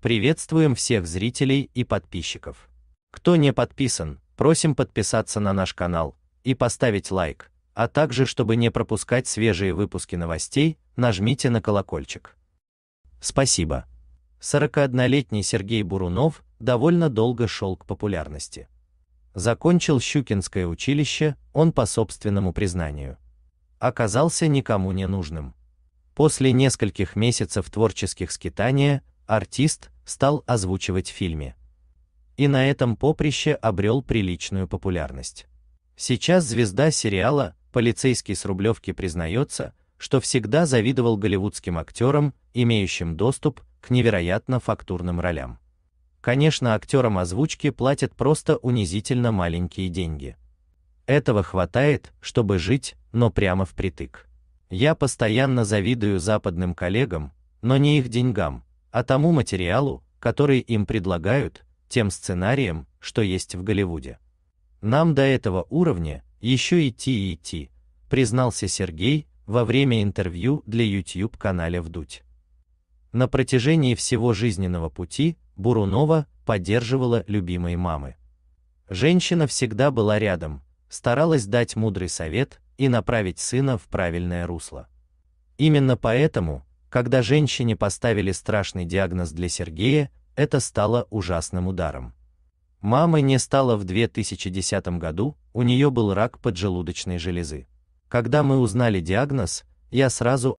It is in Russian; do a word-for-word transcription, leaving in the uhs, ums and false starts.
Приветствуем всех зрителей и подписчиков. Кто не подписан, просим подписаться на наш канал и поставить лайк, а также, чтобы не пропускать свежие выпуски новостей, нажмите на колокольчик. Спасибо. сорокаоднолетний Сергей Бурунов довольно долго шел к популярности. Закончил Щукинское училище он по собственному признанию. Оказался никому не нужным. После нескольких месяцев творческих скитания артист стал озвучивать в фильме. И на этом поприще обрел приличную популярность. Сейчас звезда сериала «Полицейский с Рублевки» признается, что всегда завидовал голливудским актерам, имеющим доступ к невероятно фактурным ролям. Конечно, актерам озвучки платят просто унизительно маленькие деньги. Этого хватает, чтобы жить, но прямо впритык. Я постоянно завидую западным коллегам, но не их деньгам, а тому материалу, который им предлагают, тем сценариям, что есть в Голливуде. Нам до этого уровня еще идти и идти, признался Сергей во время интервью для YouTube-канала «Вдудь». На протяжении всего жизненного пути Бурунова поддерживала любимой мамы. Женщина всегда была рядом, старалась дать мудрый совет и направить сына в правильное русло. Именно поэтому, когда женщине поставили страшный диагноз, для Сергея это стало ужасным ударом. Мамы не стало в две тысячи десятом году, у нее был рак поджелудочной железы. Когда мы узнали диагноз, я сразу